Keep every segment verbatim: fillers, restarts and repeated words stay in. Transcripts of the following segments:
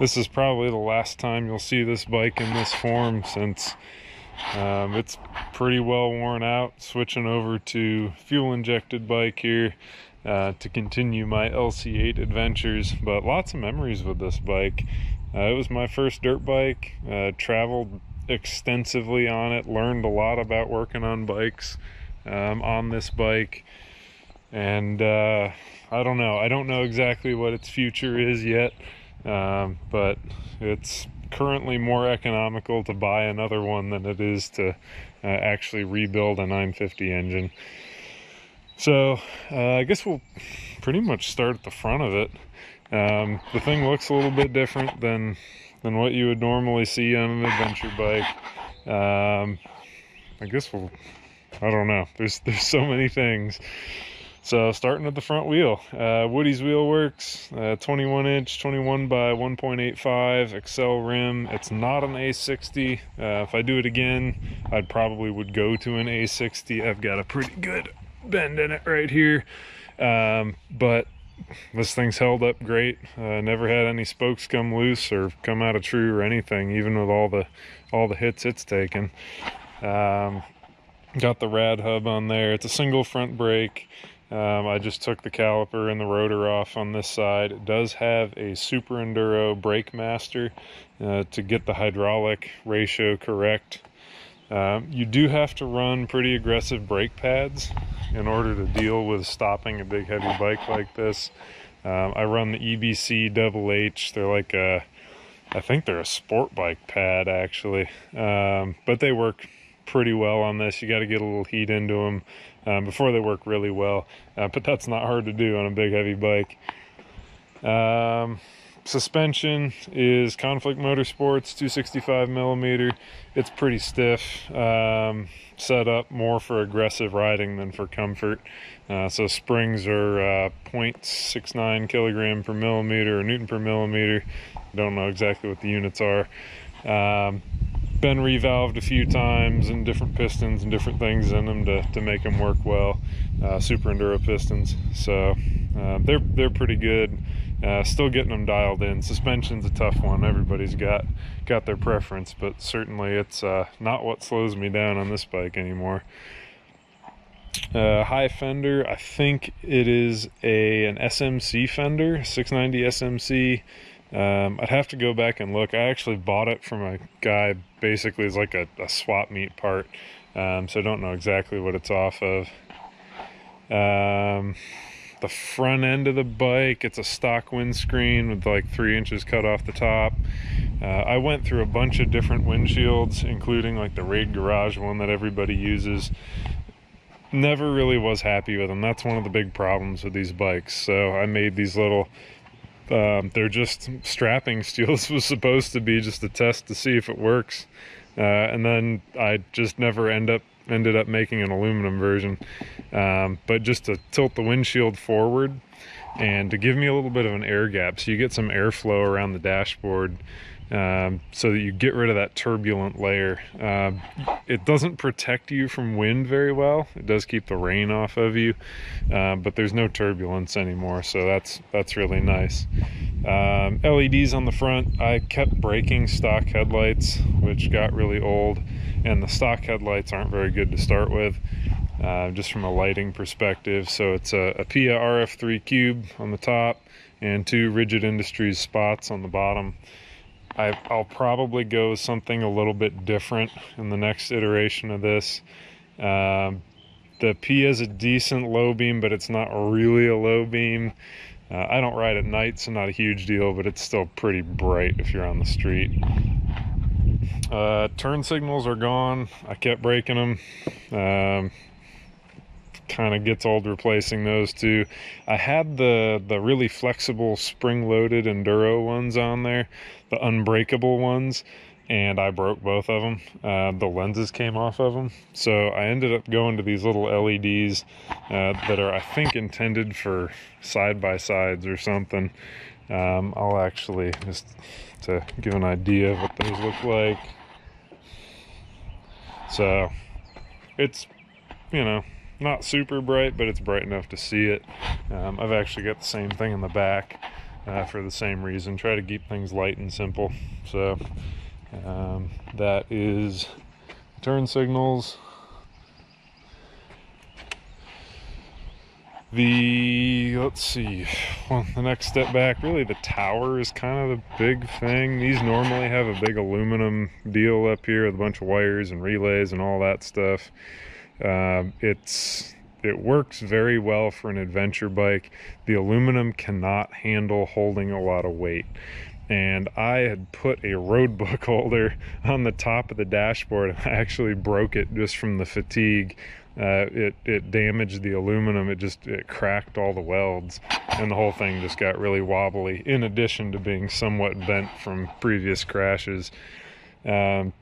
this is probably the last time you'll see this bike in this form, since um, it's pretty well worn out. Switching over to fuel injected bike here uh, to continue my L C eight adventures, but lots of memories with this bike. Uh, it was my first dirt bike, uh, traveled extensively on it, learned a lot about working on bikes um, on this bike, and uh, I don't know I don't know exactly what its future is yet, um, but it's currently more economical to buy another one than it is to uh, actually rebuild a nine fifty engine. So uh, I guess we'll pretty much start at the front of it. Um, the thing looks a little bit different than than what you would normally see on an adventure bike. Um, I guess we'll, I don't know. There's there's so many things. So starting at the front wheel, uh, Woody's Wheel Works, uh, twenty-one inch, twenty-one by one point eight five, Excel rim. It's not an A sixty. Uh, if I do it again, I'd probably would go to an A sixty. I've got a pretty good bend in it right here, um, but this thing's held up great. Uh, never had any spokes come loose or come out of true or anything, even with all the all the hits it's taken. Um, got the rad hub on there. It's a single front brake. Um, I just took the caliper and the rotor off on this side. It does have a Super Enduro brake master uh, to get the hydraulic ratio correct. Um, you do have to run pretty aggressive brake pads in order to deal with stopping a big heavy bike like this. Um, I run the E B C Double H. They're like a, I think they're a sport bike pad actually, um, but they work pretty well on this. You got to get a little heat into them um, before they work really well, uh, but that's not hard to do on a big heavy bike. Um, suspension is Conflict Motorsports two sixty-five millimeter. It's pretty stiff, um, set up more for aggressive riding than for comfort. Uh, so springs are uh, zero point six nine kilogram per millimeter or newton per millimeter. Don't know exactly what the units are. Um, been revalved a few times, and different pistons and different things in them to, to make them work well. Uh, Super Enduro pistons, so uh, they're they're pretty good. Uh, still getting them dialed in. Suspension's a tough one. Everybody's got got their preference, but certainly it's uh, not what slows me down on this bike anymore. Uh, high fender. I think it is a an S M C fender, six ninety S M C. Um, I'd have to go back and look. I actually bought it from a guy, basically it's like a, a swap meet part, um, so I don't know exactly what it's off of. Um, the front end of the bike, it's a stock windscreen with like three inches cut off the top. Uh, I went through a bunch of different windshields, including like the Raid Garage one that everybody uses. Never really was happy with them. That's one of the big problems with these bikes. So I made these little... Um, they're just strapping steel. This was supposed to be just a test to see if it works, uh, and then I just never end up ended up making an aluminum version, um, but just to tilt the windshield forward and to give me a little bit of an air gap so you get some airflow around the dashboard, um, so that you get rid of that turbulent layer. Uh, it doesn't protect you from wind very well. It does keep the rain off of you, uh, but there's no turbulence anymore, so that's that's really nice. Um, L E Ds on the front. I kept breaking stock headlights, which got really old, and the stock headlights aren't very good to start with, uh, just from a lighting perspective. So it's a, a P I A R F three cube on the top and two Rigid Industries spots on the bottom. I, I'll probably go with something a little bit different in the next iteration of this. Um, the P is a decent low beam, but it's not really a low beam. Uh, I don't ride at night, so not a huge deal, but it's still pretty bright if you're on the street. Uh, turn signals are gone. I kept breaking them. Um, kind of gets old replacing those two. I had the the really flexible spring-loaded Enduro ones on there, the unbreakable ones, and I broke both of them. Uh, the lenses came off of them, so I ended up going to these little L E Ds uh, that are, I think, intended for side-by-sides or something. Um, I'll actually, just to give an idea of what those look like. So it's, you know, not super bright, but it's bright enough to see it. Um, I've actually got the same thing in the back. uh, for the same reason. Try to keep things light and simple. So um, that is turn signals. The, let's see, well, the next step back, really the tower is kind of the big thing. These normally have a big aluminum deal up here with a bunch of wires and relays and all that stuff. Uh, it's, it works very well for an adventure bike. The aluminum cannot handle holding a lot of weight. And I had put a road book holder on the top of the dashboard. I actually broke it just from the fatigue. Uh, it, it damaged the aluminum. It just it cracked all the welds, and the whole thing just got really wobbly, in addition to being somewhat bent from previous crashes. Um,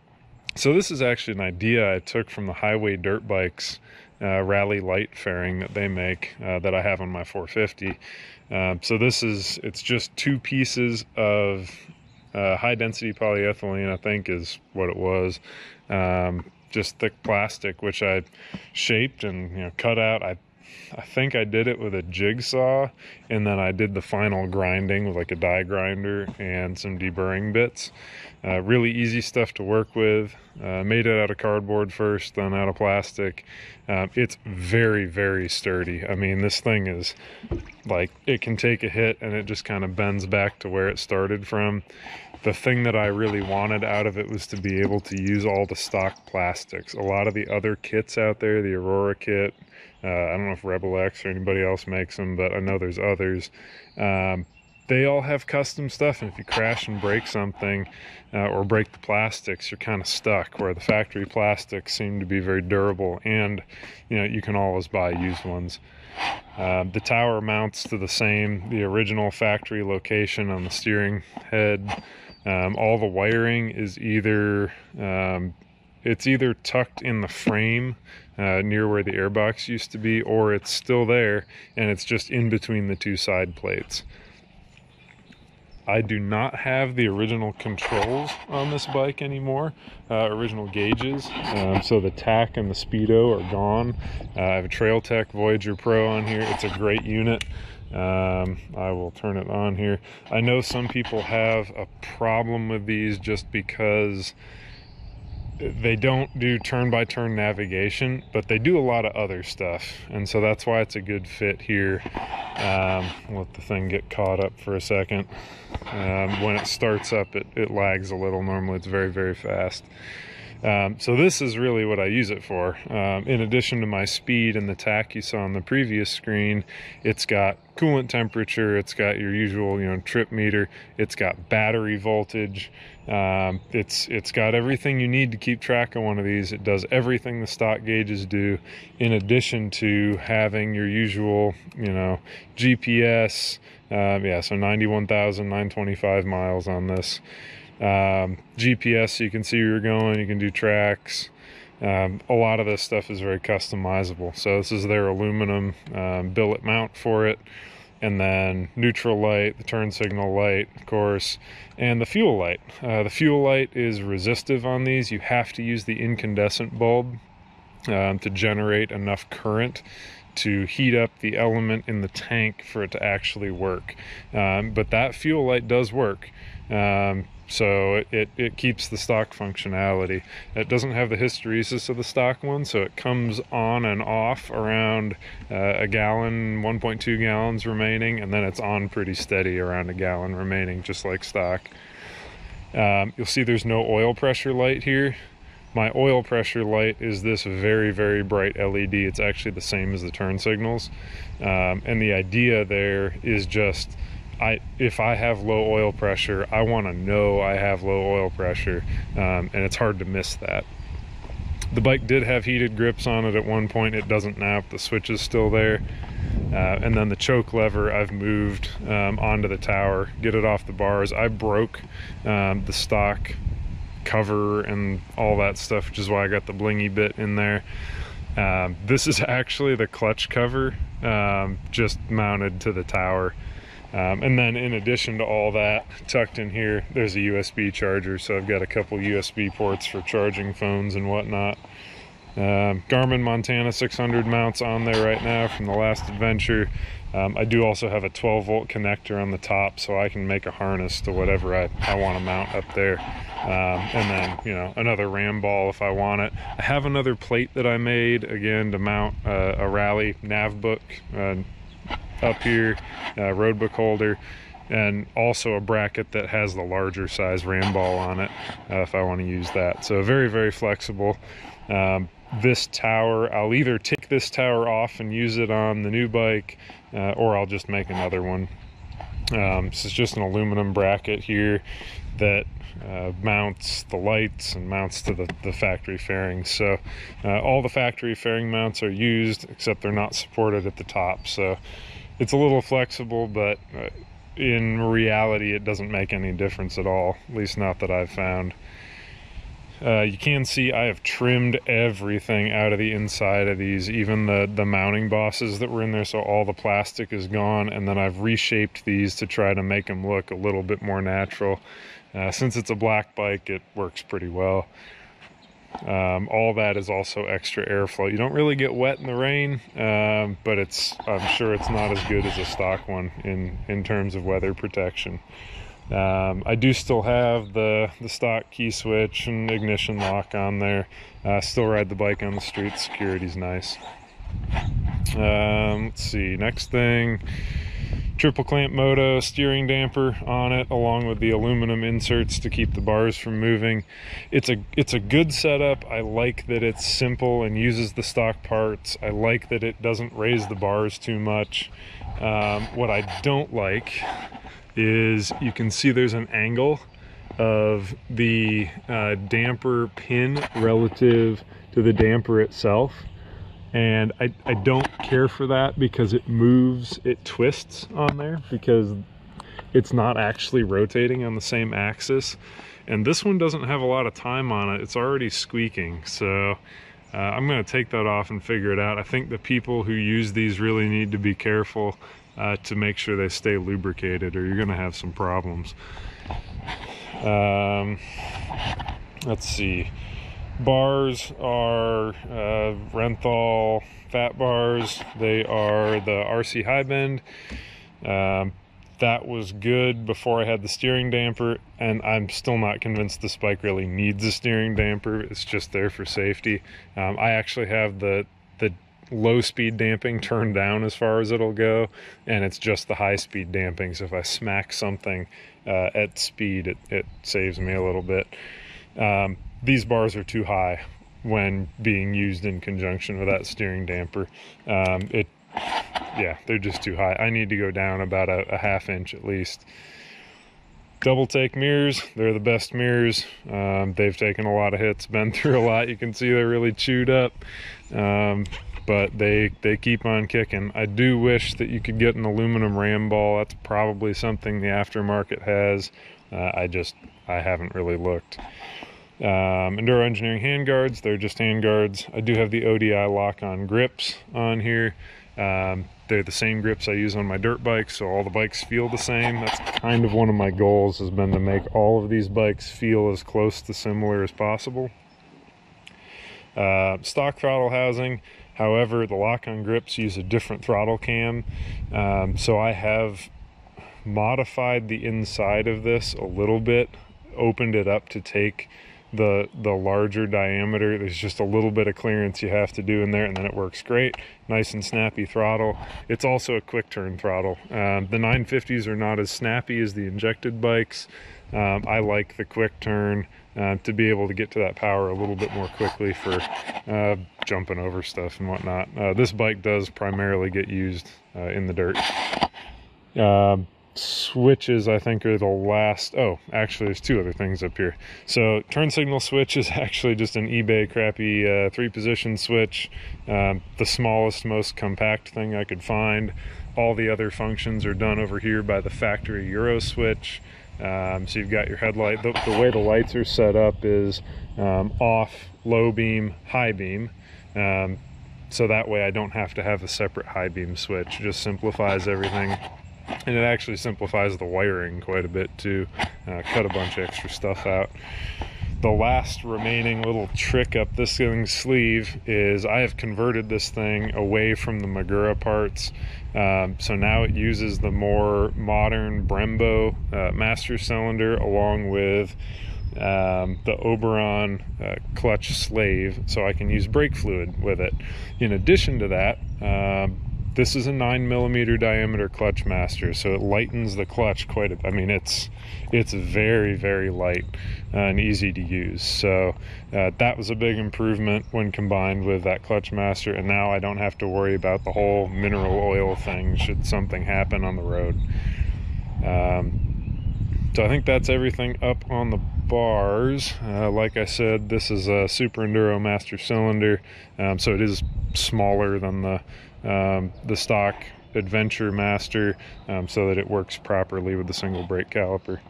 so this is actually an idea I took from the Highway Dirt Bikes uh, Rally Light fairing that they make, uh, that I have on my four fifty. Uh, so this is, it's just two pieces of uh, high density polyethylene, I think is what it was. Um, just thick plastic, which I shaped and, you know, cut out. I I think I did it with a jigsaw, and then I did the final grinding with like a die grinder and some deburring bits. Uh, really easy stuff to work with. Uh, made it out of cardboard first, then out of plastic. Uh, it's very, very sturdy. I mean, this thing is like, it can take a hit and it just kind of bends back to where it started from. The thing that I really wanted out of it was to be able to use all the stock plastics. A lot of the other kits out there, the Aurora kit, Uh, I don't know if Rebel X or anybody else makes them, but I know there's others. Um, they all have custom stuff, and if you crash and break something uh, or break the plastics, you're kind of stuck, where the factory plastics seem to be very durable, and you know, you can always buy used ones. Uh, the tower mounts to the same, the original factory location on the steering head. Um, all the wiring is either... Um, It's either tucked in the frame uh, near where the airbox used to be, or it's still there and it's just in between the two side plates. I do not have the original controls on this bike anymore, uh, original gauges. Um, so the tack and the speedo are gone. Uh, I have a Trail Tech Voyager Pro on here. It's a great unit. Um, I will turn it on here. I know some people have a problem with these just because they don't do turn-by-turn navigation, but they do a lot of other stuff, and so that's why it's a good fit here. Um, let the thing get caught up for a second. Um, when it starts up, it, it lags a little. Normally it's very, very fast. Um, so this is really what I use it for. Um, in addition to my speed and the tack you saw on the previous screen, it's got coolant temperature, it's got your usual, you know, trip meter, it's got battery voltage, um, it's it's got everything you need to keep track of one of these. It does everything the stock gauges do, in addition to having your usual, you know, G P S. Um, yeah, so ninety-one thousand nine hundred twenty-five miles on this. Um, G P S, so you can see where you're going, you can do tracks. Um, a lot of this stuff is very customizable. So this is their aluminum um, billet mount for it, and then neutral light, the turn signal light, of course, and the fuel light. Uh, the fuel light is resistive on these. You have to use the incandescent bulb um, to generate enough current to heat up the element in the tank for it to actually work. Um, but that fuel light does work. Um, So it, it, it keeps the stock functionality. It doesn't have the hysteresis of the stock one, so it comes on and off around uh, a gallon, one point two gallons remaining, and then it's on pretty steady around a gallon remaining, just like stock. Um, you'll see there's no oil pressure light here. My oil pressure light is this very, very bright L E D. It's actually the same as the turn signals. Um, and the idea there is just, I, if I have low oil pressure, I want to know I have low oil pressure, um, and it's hard to miss that. The bike did have heated grips on it at one point. It doesn't now, but the switch is still there. Uh, and then the choke lever I've moved um, onto the tower, get it off the bars. I broke um, the stock cover and all that stuff, which is why I got the blingy bit in there. Um, this is actually the clutch cover, um, just mounted to the tower. Um, and then in addition to all that, tucked in here, there's a U S B charger. So I've got a couple U S B ports for charging phones and whatnot. uh, Garmin Montana six hundred mounts on there right now from the last adventure. Um, I do also have a twelve volt connector on the top, so I can make a harness to whatever I, I want to mount up there. Um, and then, you know, another ram ball if I want it. I have another plate that I made, again, to mount uh, a Rally NavBook uh, up here, uh, road book holder, and also a bracket that has the larger size ram ball on it uh, if I want to use that. So very, very flexible. Um, this tower, I'll either take this tower off and use it on the new bike, uh, or I'll just make another one. Um, this is just an aluminum bracket here that uh, mounts the lights and mounts to the, the factory fairings. So uh, all the factory fairing mounts are used, except they're not supported at the top. So it's a little flexible, but uh, in reality it doesn't make any difference at all, at least not that I've found. Uh, you can see I have trimmed everything out of the inside of these, even the, the mounting bosses that were in there, so all the plastic is gone, and then I've reshaped these to try to make them look a little bit more natural. Uh, since it's a black bike, it works pretty well. Um, all that is also extra airflow. You don't really get wet in the rain, um, but it's I'm sure it's not as good as a stock one in, in terms of weather protection. Um, I do still have the, the stock key switch and ignition lock on there. Uh, still ride the bike on the street. Security's nice. Um, let's see, next thing. Triple Clamp Moto steering damper on it, along with the aluminum inserts to keep the bars from moving. It's a, it's a good setup. I like that it's simple and uses the stock parts. I like that it doesn't raise the bars too much. Um, what I don't like is you can see there's an angle of the uh, damper pin relative to the damper itself. And I, I don't care for that because it moves, it twists on there because it's not actually rotating on the same axis. And this one doesn't have a lot of time on it. It's already squeaking. So uh, I'm gonna take that off and figure it out. I think the people who use these really need to be careful Uh, to make sure they stay lubricated, or you're gonna have some problems. Um, let's see, bars are uh, Renthal fat bars. They are the R C high bend. Um, that was good before I had the steering damper, and I'm still not convinced this bike really needs a steering damper. It's just there for safety. Um, I actually have the the low speed damping turned down as far as it'll go, and it's just the high speed damping, so if I smack something uh, at speed, it, it saves me a little bit. Um, these bars are too high when being used in conjunction with that steering damper. Um, it yeah they're just too high. I need to go down about a, a half inch at least. Double Take mirrors, they're the best mirrors. Um, they've taken a lot of hits, been through a lot. You can see they're really chewed up, um, but they they keep on kicking. I do wish that you could get an aluminum ram ball. That's probably something the aftermarket has. Uh, I just, I haven't really looked. Um, Enduro Engineering handguards, they're just handguards. I do have the O D I lock-on grips on here. Um, they're the same grips I use on my dirt bikes, so all the bikes feel the same. That's kind of one of my goals, has been to make all of these bikes feel as close to similar as possible. Uh, stock throttle housing, however, the lock-on grips use a different throttle cam, um, so I have modified the inside of this a little bit, opened it up to take the the larger diameter. There's just a little bit of clearance you have to do in there, and then it works great. Nice and snappy throttle. It's also a quick turn throttle. Um, the nine fifties are not as snappy as the injected bikes. um, I like the quick turn uh, to be able to get to that power a little bit more quickly for uh, jumping over stuff and whatnot. Uh, this bike does primarily get used uh, in the dirt. uh, Switches, I think, are the last. Oh, actually, there's two other things up here. So turn signal switch is actually just an eBay crappy uh, three position switch, um, the smallest, most compact thing I could find. All the other functions are done over here by the factory Euro switch. Um, so you've got your headlight. The, the way the lights are set up is um, off, low beam, high beam. Um, so that way I don't have to have a separate high beam switch. It just simplifies everything. And it actually simplifies the wiring quite a bit too. Uh, cut a bunch of extra stuff out. the last remaining little trick up this thing's sleeve is I have converted this thing away from the Magura parts. Um, so now it uses the more modern Brembo uh, master cylinder along with um, the Oberon uh, clutch slave, so I can use brake fluid with it. In addition to that, uh, this is a nine millimeter diameter clutch master, so it lightens the clutch quite a bit. I mean, it's it's very, very light and easy to use. So uh, that was a big improvement when combined with that clutch master, and now I don't have to worry about the whole mineral oil thing should something happen on the road. Um, so I think that's everything up on the bars. Uh, like I said, this is a Super Enduro master cylinder, um, so it is smaller than the um the stock Adventure Master, um, so that it works properly with the single brake caliper.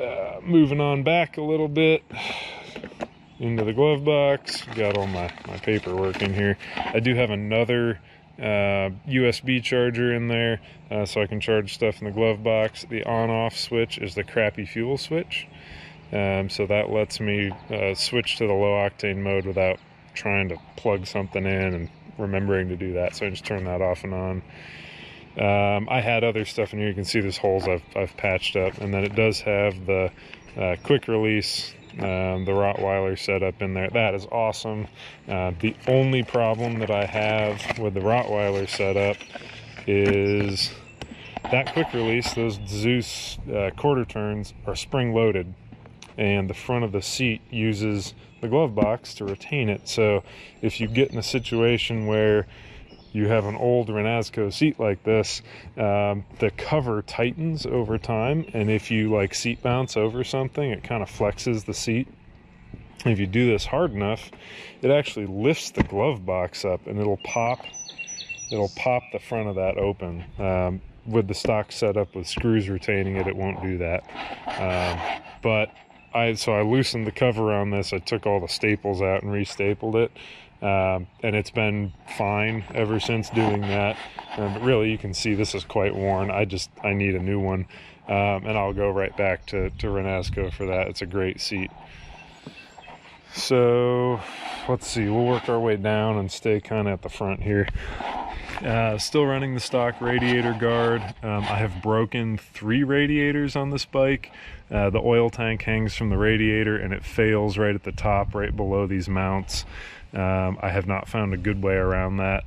Uh, moving on back a little bit into the glove box, got all my my paperwork in here. I do have another uh U S B charger in there, uh, so I can charge stuff in the glove box. The on-off switch is the crappy fuel switch, um, so that lets me uh, switch to the low octane mode without trying to plug something in and remembering to do that, so I just turn that off and on. um, I had other stuff in here. You can see there's holes I've, I've patched up, and then it does have the uh, quick release, um, the Rottweiler setup in there. That is awesome. Uh, the only problem that I have with the Rottweiler setup is that quick release, those Zeus uh, quarter turns are spring loaded, and the front of the seat uses the glove box to retain it. So if you get in a situation where you have an old Renasco seat like this, um, the cover tightens over time, and if you like seat bounce over something, it kind of flexes the seat. If you do this hard enough, it actually lifts the glove box up and it'll pop it'll pop the front of that open. Um, with the stock setup with screws retaining it, it won't do that. Um, but I, so I loosened the cover on this. I took all the staples out and restapled it, um, and it's been fine ever since doing that. Um, but really, you can see this is quite worn. I just I need a new one, um, and I'll go right back to to Renasco for that. It's a great seat. So let's see. We'll work our way down and stay kind of at the front here. Uh, still running the stock radiator guard. Um, I have broken three radiators on this bike. Uh, the oil tank hangs from the radiator and it fails right at the top, right below these mounts. Um, I have not found a good way around that.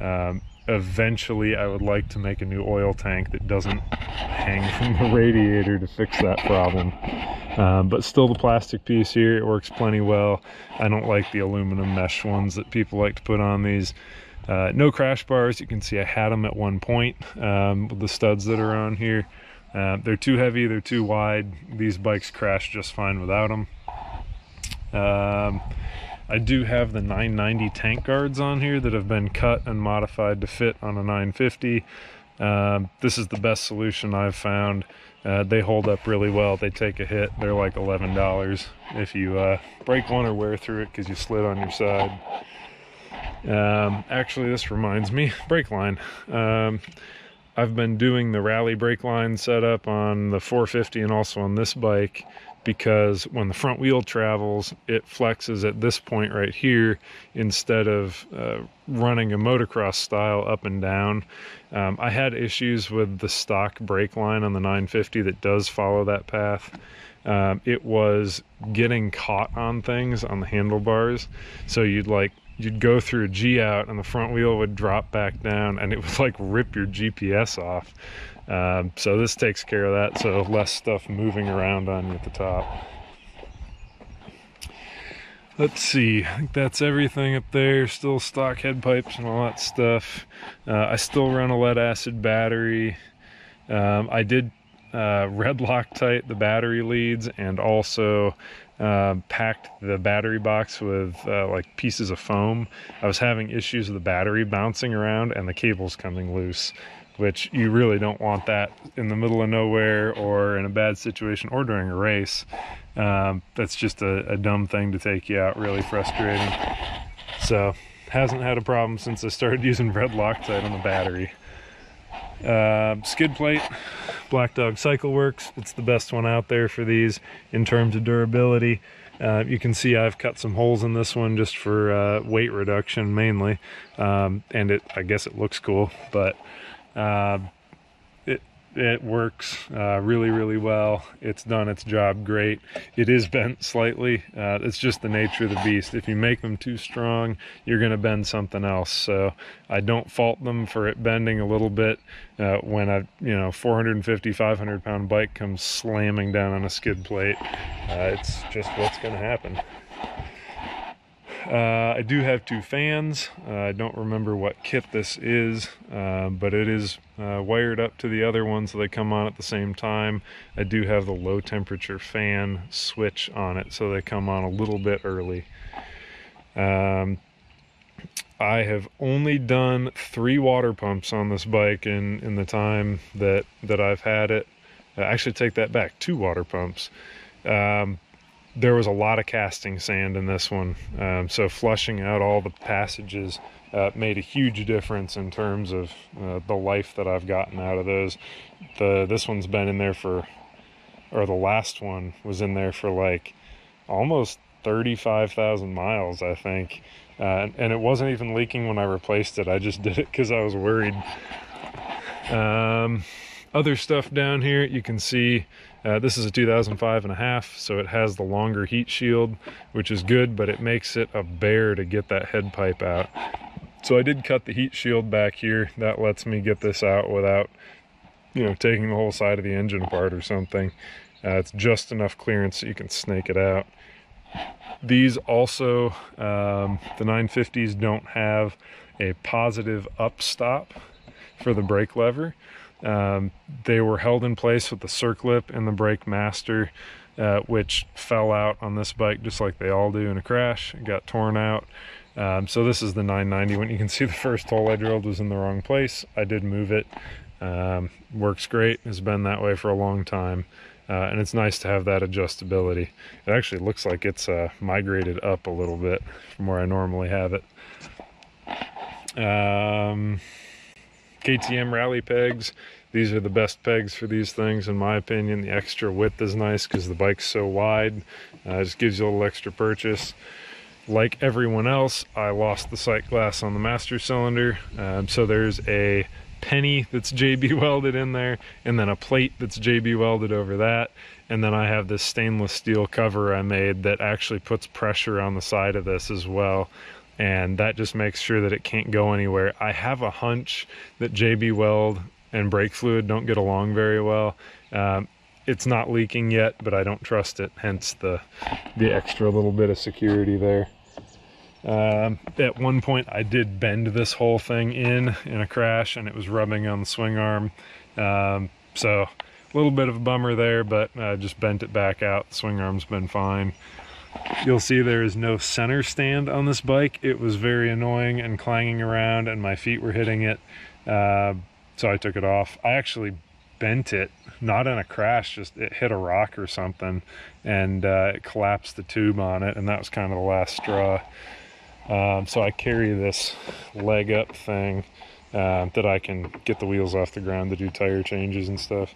Um, eventually I would like to make a new oil tank that doesn't hang from the radiator to fix that problem. Um, but still the plastic piece here, it works plenty well. I don't like the aluminum mesh ones that people like to put on these. Uh, no crash bars. You can see I had them at one point, um, with the studs that are on here. Uh, they're too heavy, they're too wide. These bikes crash just fine without them. Um, I do have the nine ninety tank guards on here that have been cut and modified to fit on a nine fifty. Um, this is the best solution I've found. Uh, they hold up really well. They take a hit. They're like eleven dollars if you uh, break one or wear through it because you slid on your side. Um, actually, this reminds me, brake line. Um, I've been doing the rally brake line setup on the four fifty and also on this bike because when the front wheel travels, it flexes at this point right here instead of uh, running a motocross style up and down. Um, I had issues with the stock brake line on the nine fifty that does follow that path. Um, it was getting caught on things on the handlebars, so you'd like you'd go through a G out and the front wheel would drop back down and it would like rip your G P S off. Um, so this takes care of that, so less stuff moving around on you at the top. Let's see, I think that's everything up there. Still stock head pipes and all that stuff. Uh, I still run a lead acid battery. Um, I did uh, red Loctite the battery leads and also Uh, packed the battery box with uh, like pieces of foam. I was having issues with the battery bouncing around and the cables coming loose, which you really don't want that in the middle of nowhere or in a bad situation or during a race. Um, that's just a, a dumb thing to take you out, really frustrating. So hasn't had a problem since I started using red Loctite on the battery. uh, skid plate, Black Dog Cycle Works. It's the best one out there for these in terms of durability. Uh, you can see I've cut some holes in this one just for uh, weight reduction mainly, um, and it I guess it looks cool, but uh, it it works uh, really really well. It's done its job great. It is bent slightly. Uh, it's just the nature of the beast. If you make them too strong, you're going to bend something else. So I don't fault them for it bending a little bit uh, when a you know four fifty, five hundred pound bike comes slamming down on a skid plate. Uh, it's just what's going to happen. Uh, I do have two fans. Uh, I don't remember what kit this is, uh, but it is uh, wired up to the other one, so they come on at the same time. I do have the low temperature fan switch on it, so they come on a little bit early. Um, I have only done three water pumps on this bike in, in the time that, that I've had it. I actually take that back, two water pumps. Um, There was a lot of casting sand in this one, um, so flushing out all the passages uh, made a huge difference in terms of uh, the life that I've gotten out of those. The this one's been in there for, or the last one was in there for like almost thirty-five thousand miles, I think, uh, and, and it wasn't even leaking when I replaced it. I just did it because I was worried. Um, other stuff down here you can see. Uh, this is a two thousand five and a half, so it has the longer heat shield, which is good, but it makes it a bear to get that head pipe out. So I did cut the heat shield back here. That lets me get this out without, you know, taking the whole side of the engine apart or something. Uh, it's just enough clearance that you can snake it out. These also, um, the nine fifties don't have a positive up stop for the brake lever. Um, they were held in place with the circlip and the brake master, uh, which fell out on this bike just like they all do in a crash. It got torn out. Um, so this is the nine ninety one. You can see the first hole I drilled was in the wrong place. I did move it. Um, works great. It's been that way for a long time. Uh, and it's nice to have that adjustability. It actually looks like it's uh, migrated up a little bit from where I normally have it. Um, K T M rally pegs. These are the best pegs for these things, in my opinion. The extra width is nice because the bike's so wide. Uh, it just gives you a little extra purchase. Like everyone else, I lost the sight glass on the master cylinder. Um, so there's a penny that's J B welded in there, and then a plate that's J B welded over that. And then I have this stainless steel cover I made that actually puts pressure on the side of this as well. And that just makes sure that it can't go anywhere. I have a hunch that J B Weld and brake fluid don't get along very well. Um, it's not leaking yet, but I don't trust it, hence the, the extra little bit of security there. Um, at one point, I did bend this whole thing in in a crash, and it was rubbing on the swing arm. Um, so a little bit of a bummer there, but I uh, just bent it back out. The swing arm's been fine. You'll see there is no center stand on this bike. It was very annoying and clanging around, and my feet were hitting it, uh, so I took it off. I actually bent it, not in a crash, just it hit a rock or something, and uh, it collapsed the tube on it, and that was kind of the last straw. Um, so I carry this leg up thing uh, that I can get the wheels off the ground to do tire changes and stuff.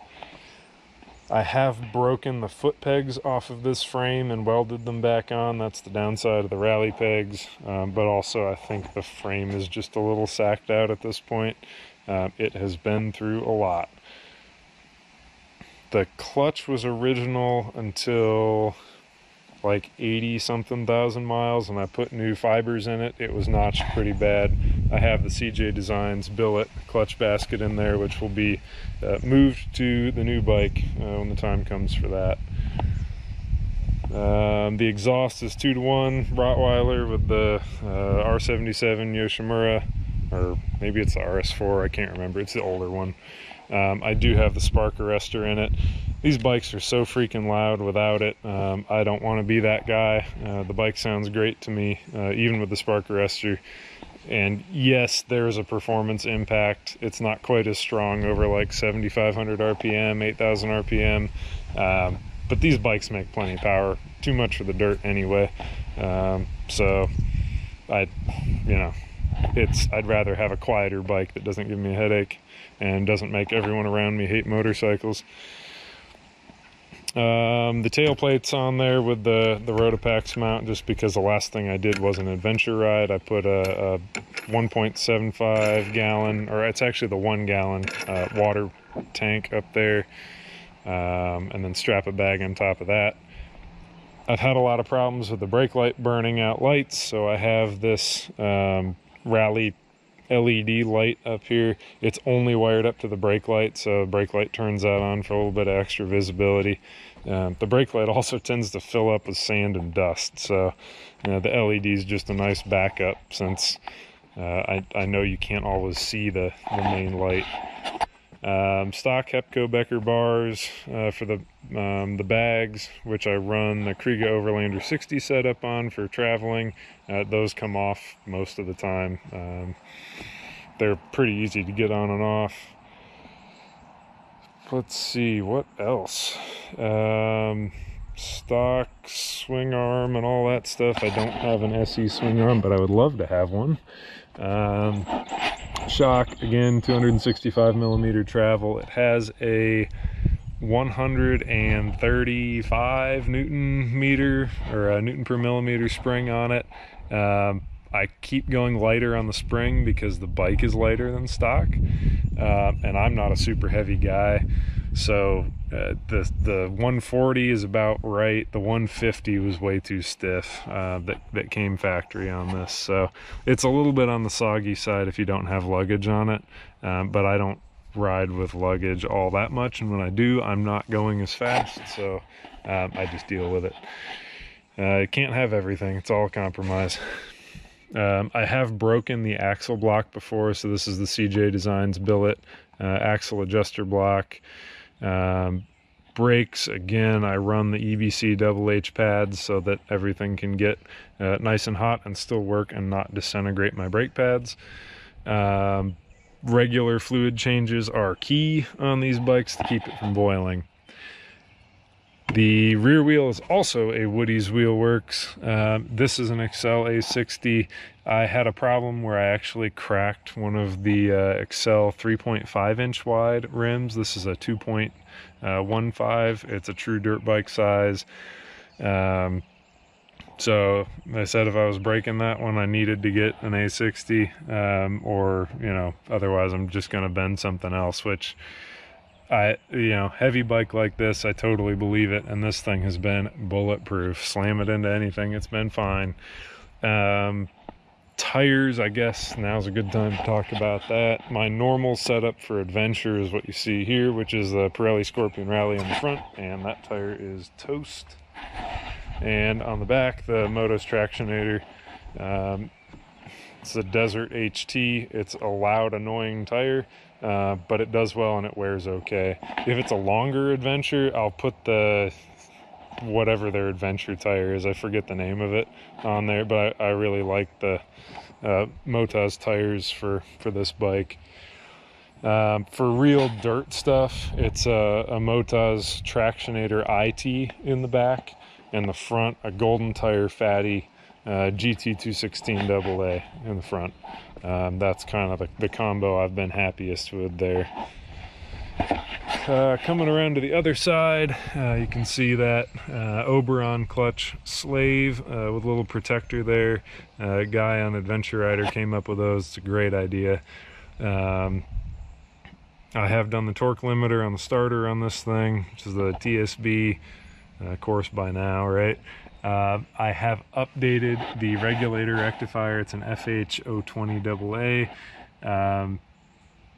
I have broken the foot pegs off of this frame and welded them back on. That's the downside of the rally pegs, um, but also I think the frame is just a little sacked out at this point. Um, it has been through a lot. The clutch was original until like eighty something thousand miles, and I put new fibers in it. It was notched pretty bad. I have the C J Designs billet clutch basket in there, which will be uh, moved to the new bike uh, when the time comes for that. Um, the exhaust is two to one Rottweiler with the uh, R seventy-seven Yoshimura, or maybe it's the R S four, I can't remember, it's the older one. Um, I do have the spark arrestor in it. These bikes are so freaking loud without it. Um, I don't want to be that guy. Uh, the bike sounds great to me, uh, even with the spark arrestor. And yes, there is a performance impact. It's not quite as strong over like seventy-five hundred R P M, eight thousand R P M. Um, but these bikes make plenty of power. Too much for the dirt anyway. Um, so, I, you know, it's I'd rather have a quieter bike that doesn't give me a headache. and doesn't make everyone around me hate motorcycles. Um, the tailplate's on there with the, the Rotopax mount just because the last thing I did was an adventure ride. I put a, a one point seven five gallon, or it's actually the one gallon uh, water tank up there, um, and then strap a bag on top of that. I've had a lot of problems with the brake light burning out lights, so I have this um, Rally L E D light up here. It's only wired up to the brake light, so the brake light turns out on for a little bit of extra visibility. Um, the brake light also tends to fill up with sand and dust, so you know, the L E D is just a nice backup since uh, I, I know you can't always see the, the main light. Um, stock Hepco Becker bars uh, for the um, the bags, which I run the Kriga Overlander sixty setup on for traveling. Uh, those come off most of the time. Um, they're pretty easy to get on and off. Let's see what else. Um, stock swing arm and all that stuff. I don't have an S E swing arm, but I would love to have one. Um, shock again, two hundred sixty-five millimeter travel. It has a one hundred thirty-five newton meter or a newton per millimeter spring on it. um, I keep going lighter on the spring because the bike is lighter than stock, uh, and I'm not a super heavy guy, so uh, the the one forty is about right. The one fifty was way too stiff, uh, that, that came factory on this, so it's a little bit on the soggy side if you don't have luggage on it, um, but I don't ride with luggage all that much, and when I do, I'm not going as fast, so um, I just deal with it. Uh, you can't have everything, it's all a compromise. Um, I have broken the axle block before, so this is the C J Designs billet, uh, axle adjuster block. Um, brakes, again, I run the E B C Double H pads so that everything can get uh, nice and hot and still work and not disintegrate my brake pads. Um, regular fluid changes are key on these bikes to keep it from boiling. The rear wheel is also a Woody's Wheel Works. Um, this is an Excel A sixty. I had a problem where I actually cracked one of the uh, Excel three point five inch wide rims. This is a two point one five. It's a true dirt bike size. Um, so I said if I was breaking that one, I needed to get an A sixty, um, or, you know, otherwise I'm just going to bend something else, which... I, you know, heavy bike like this, I totally believe it, and this thing has been bulletproof. Slam it into anything, it's been fine. Um, tires, I guess now's a good time to talk about that. My normal setup for adventure is what you see here, which is the Pirelli Scorpion Rally in the front, and that tire is toast. And on the back, the Motoz Tractionator. Um, it's a Desert H T. It's a loud, annoying tire. Uh, but it does well and it wears okay. If it's a longer adventure, I'll put the whatever their adventure tire is, I forget the name of it, on there, but I, I really like the uh, Motoz tires for, for this bike. Um, for real dirt stuff, it's a, a Motoz Tractionator I T in the back, and the front, a Golden Tire Fatty uh, G T two sixteen double A in the front. Um, that's kind of the, the combo I've been happiest with there. Uh, coming around to the other side, uh, you can see that uh, Oberon clutch slave uh, with a little protector there. Uh, a guy on Adventure Rider came up with those. It's a great idea. Um, I have done the torque limiter on the starter on this thing, which is the T S B, uh, course by now, right? Uh, I have updated the regulator rectifier. It's an F H zero twenty double A. Um,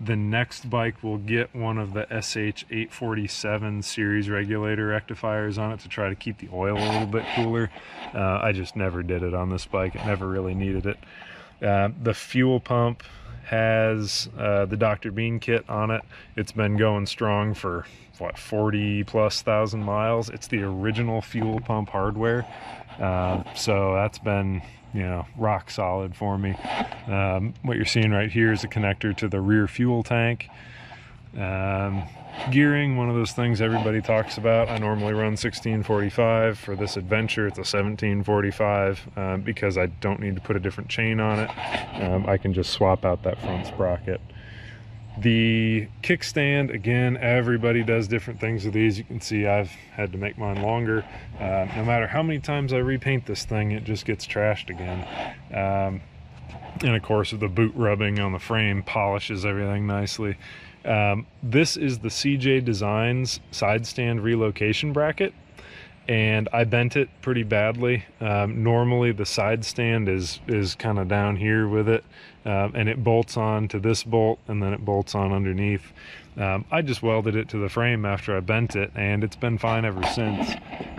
the next bike will get one of the S H eight forty-seven series regulator rectifiers on it to try to keep the oil a little bit cooler. Uh, I just never did it on this bike. I never really needed it. Uh, the fuel pump has uh, the Doctor Bean kit on it. It's been going strong for what, forty plus thousand miles. It's the original fuel pump hardware, uh, so that's been, you know, rock solid for me. Um, what you're seeing right here is a connector to the rear fuel tank. Um, gearing, one of those things everybody talks about. I normally run sixteen forty-five. For this adventure, it's a seventeen forty-five, um, because I don't need to put a different chain on it. um, I can just swap out that front sprocket. The kickstand, again, everybody does different things with these. You can see I've had to make mine longer. Uh, no matter how many times I repaint this thing, it just gets trashed again. Um, and of course, the boot rubbing on the frame polishes everything nicely. Um, this is the C J Designs side stand relocation bracket, and I bent it pretty badly. Um, normally the side stand is is kind of down here with it, um, and it bolts on to this bolt and then it bolts on underneath. um, I just welded it to the frame after I bent it, and it's been fine ever since.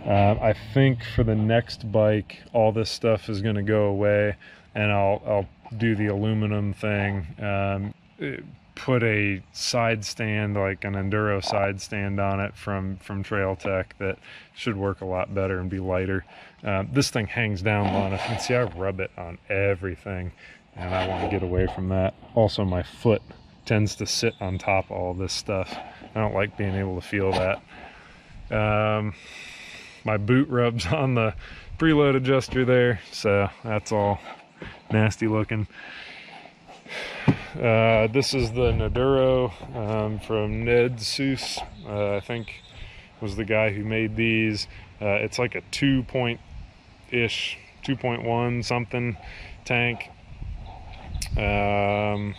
uh, I think for the next bike all this stuff is going to go away, and I'll, I'll do the aluminum thing. um, it, put a side stand, like an enduro side stand on it from from Trail Tech, that should work a lot better and be lighter. Uh, this thing hangs down low enough. You can see I rub it on everything, and I want to get away from that. Also, my foot tends to sit on top of all this stuff. I don't like being able to feel that. Um, my boot rubs on the preload adjuster there, so that's all nasty looking. Uh, this is the Enduro um, from Ned Zeus, uh, I think was the guy who made these. Uh, it's like a two point ish, two point one something tank. Um,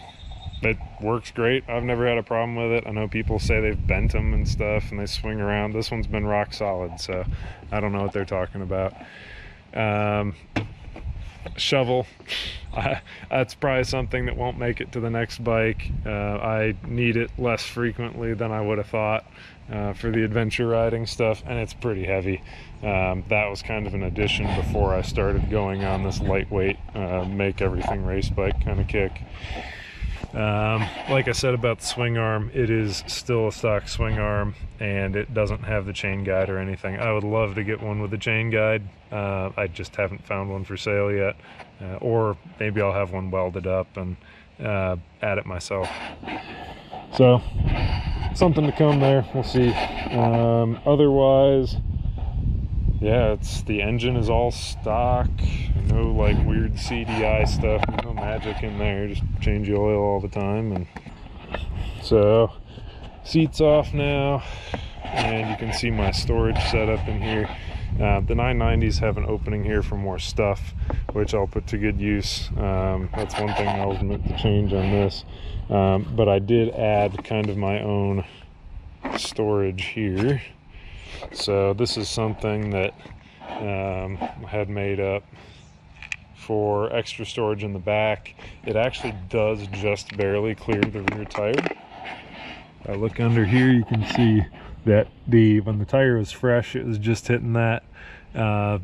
it works great. I've never had a problem with it. I know people say they've bent them and stuff and they swing around. This one's been rock solid, so I don't know what they're talking about. Um, shovel, I, that's probably something that won't make it to the next bike. uh, I need it less frequently than I would have thought uh, for the adventure riding stuff, and it's pretty heavy. Um, that was kind of an addition before I started going on this lightweight uh, make everything race bike kind of kick. Um, like I said about the swing arm, it is still a stock swing arm, and it doesn't have the chain guide or anything. I would love to get one with a chain guide. Uh, I just haven't found one for sale yet. Uh, or maybe I'll have one welded up and uh, add it myself. So, something to come there. We'll see. Um, otherwise, yeah, it's the engine is all stock. No like weird C D I stuff. There's no magic in there. Just change the oil all the time. And so, seats off now, and you can see my storage setup in here. Uh, the nine nineties have an opening here for more stuff, which I'll put to good use. Um, that's one thing I was meant to change on this. Um, but I did add kind of my own storage here. So this is something that um, I had made up for extra storage in the back. It actually does just barely clear the rear tire. If I look under here, you can see that the when the tire was fresh, it was just hitting that. Uh,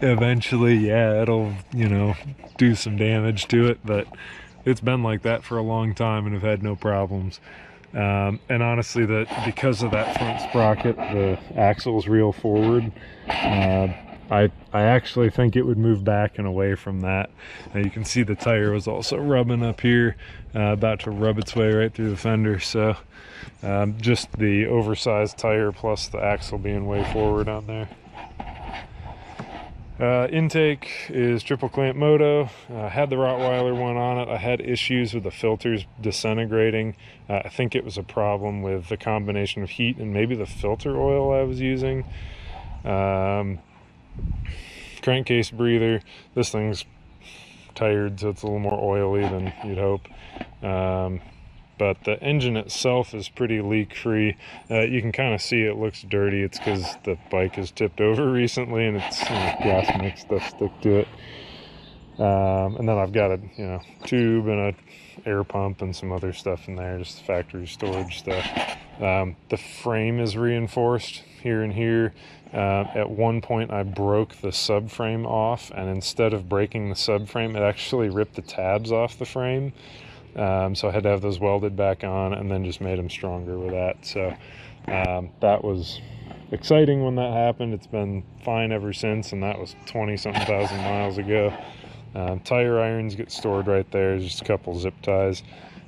eventually, yeah, it'll, you know, do some damage to it, but it's been like that for a long time and I've had no problems. Um, and honestly, that because of that front sprocket, the axle's real forward. Uh, I, I actually think it would move back and away from that. Now you can see the tire was also rubbing up here, uh, about to rub its way right through the fender. So um, just the oversized tire plus the axle being way forward on there. Uh, intake is Triple Clamp Moto. I had the Rottweiler one on it. I had issues with the filters disintegrating. Uh, I think it was a problem with the combination of heat and maybe the filter oil I was using. Um, Crankcase breather. This thing's tired, so it's a little more oily than you'd hope. Um, but the engine itself is pretty leak-free. Uh, you can kind of see it looks dirty. It's because the bike has tipped over recently, and it's, you know, gas makes stuff stick to it. Um, and then I've got a you know tube and a air pump and some other stuff in there, just factory storage stuff. Um, the frame is reinforced here and here. Uh, at one point I broke the subframe off, and instead of breaking the subframe, it actually ripped the tabs off the frame. Um, so I had to have those welded back on, and then just made them stronger with that. So um, that was exciting when that happened. It's been fine ever since, and that was twenty something thousand miles ago. Um, tire irons get stored right there, just a couple zip ties.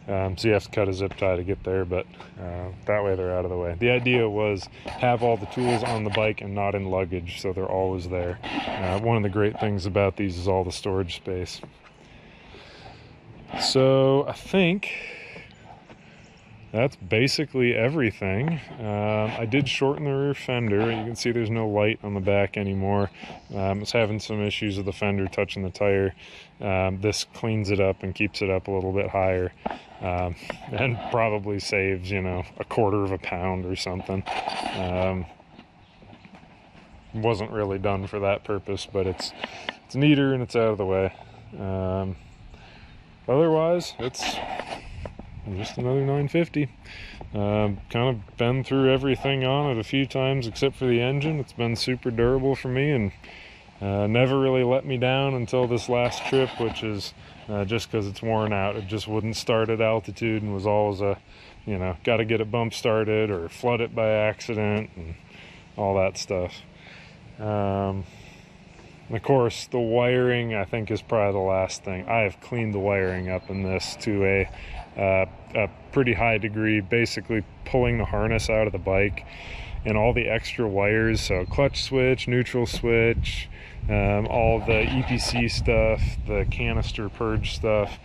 Um, so you have to cut a zip tie to get there, but uh, that way they're out of the way. The idea was have all the tools on the bike and not in luggage, so they're always there. Uh, one of the great things about these is all the storage space. So I think that's basically everything. Um, I did shorten the rear fender. You can see there's no light on the back anymore. Um, it's having some issues with the fender touching the tire. Um, this cleans it up and keeps it up a little bit higher, um, and probably saves, you know, a quarter of a pound or something. Um, wasn't really done for that purpose, but it's it's neater and it's out of the way. Um, otherwise, it's just another nine fifty. Um, kind of been through everything on it a few times except for the engine. It's been super durable for me and uh, never really let me down until this last trip, which is uh, just because it's worn out. It just wouldn't start at altitude and was always a, you know, got to get it bump started or flood it by accident and all that stuff. Um, of course, the wiring I think is probably the last thing. I have cleaned the wiring up in this to a Uh, a pretty high degree, basically pulling the harness out of the bike and all the extra wires, so clutch switch, neutral switch, um, all the E P C stuff, the canister purge stuff,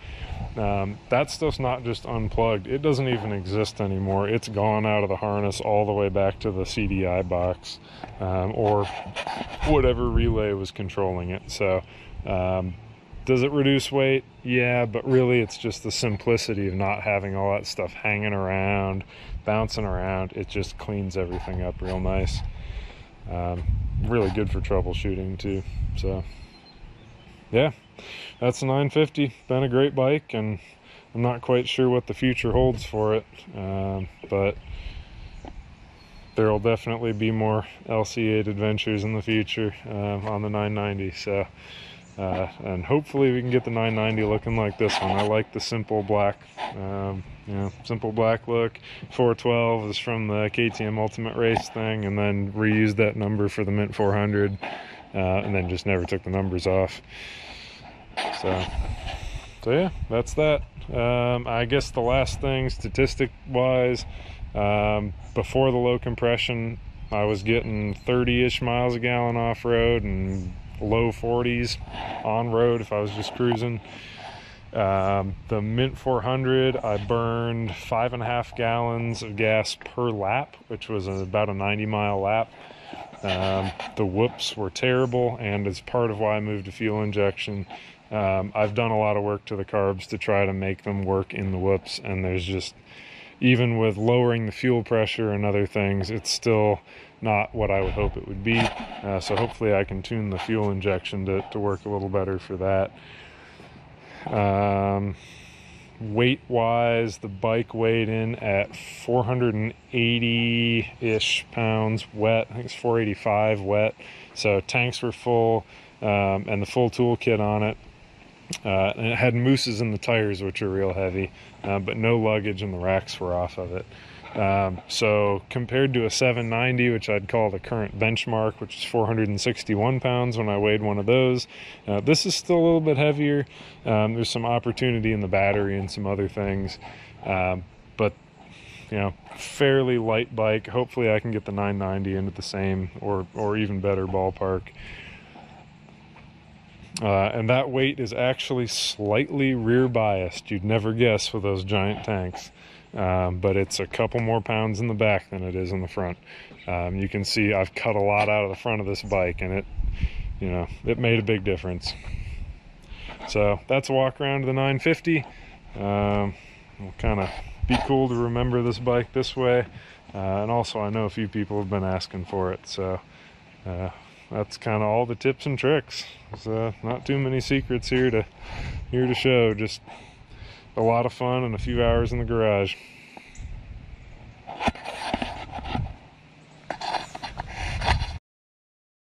um, that stuff's not just unplugged, it doesn't even exist anymore. It's gone out of the harness all the way back to the C D I box, um, or whatever relay was controlling it. So um, does it reduce weight? Yeah, but really it's just the simplicity of not having all that stuff hanging around, bouncing around. It just cleans everything up real nice. Um, really good for troubleshooting too. So yeah, that's a nine fifty. Been a great bike, and I'm not quite sure what the future holds for it, um, but there'll definitely be more L C eight adventures in the future um, on the nine ninety. So Uh, and hopefully we can get the nine ninety looking like this one. I like the simple black, um, you know, simple black look. four twelve is from the K T M Ultimate Race thing, and then reused that number for the Mint four hundred, uh, and then just never took the numbers off. So, so yeah, that's that. Um, I guess the last thing, statistic-wise, um, before the low compression, I was getting thirty-ish miles a gallon off-road and low forties on road if I was just cruising. Um, the Mint four hundred, I burned five and a half gallons of gas per lap, which was about a ninety mile lap. Um, the whoops were terrible, and it's part of why I moved to fuel injection. Um, I've done a lot of work to the carbs to try to make them work in the whoops, and there's just, even with lowering the fuel pressure and other things, it's still not what I would hope it would be. Uh, so hopefully I can tune the fuel injection to, to work a little better for that. Um, weight-wise, the bike weighed in at four eighty-ish pounds wet. I think it's four eighty-five wet. So tanks were full, um, and the full tool kit on it. Uh, and it had mooses in the tires, which are real heavy, uh, but no luggage, and the racks were off of it. Um, so compared to a seven ninety, which I'd call the current benchmark, which is four hundred sixty-one pounds when I weighed one of those, uh, this is still a little bit heavier. Um, there's some opportunity in the battery and some other things, um, but you know, fairly light bike. Hopefully I can get the nine ninety into the same or, or even better ballpark. Uh, and that weight is actually slightly rear biased. You'd never guess with those giant tanks. Um, but it's a couple more pounds in the back than it is in the front. Um, you can see I've cut a lot out of the front of this bike, and it, you know, it made a big difference. So that's a walk around to the nine fifty. Um, it'll kind of be cool to remember this bike this way. Uh, and also I know a few people have been asking for it. So uh, that's kind of all the tips and tricks. There's uh, not too many secrets here to, here to show, just a lot of fun and a few hours in the garage.